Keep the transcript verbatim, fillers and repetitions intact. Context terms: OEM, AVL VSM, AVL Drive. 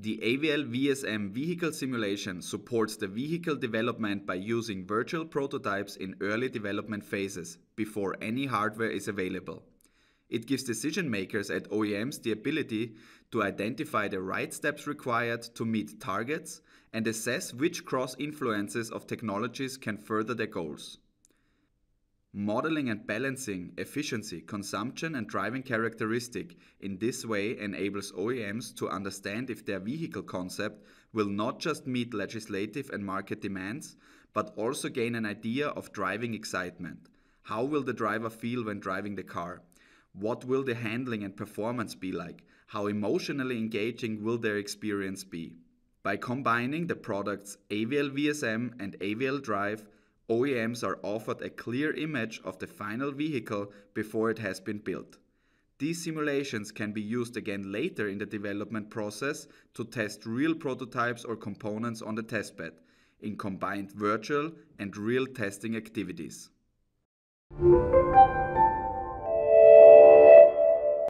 The A V L V S M vehicle simulation supports the vehicle development by using virtual prototypes in early development phases before any hardware is available. It gives decision makers at O E Ms the ability to identify the right steps required to meet targets and assess which cross-influences of technologies can further their goals. Modeling and balancing efficiency, consumption and driving characteristic in this way enables O E Ms to understand if their vehicle concept will not just meet legislative and market demands, but also gain an idea of driving excitement. How will the driver feel when driving the car? What will the handling and performance be like? How emotionally engaging will their experience be? By combining the products A V L V S M and A V L Drive, O E Ms are offered a clear image of the final vehicle before it has been built. These simulations can be used again later in the development process to test real prototypes or components on the testbed, in combined virtual and real testing activities.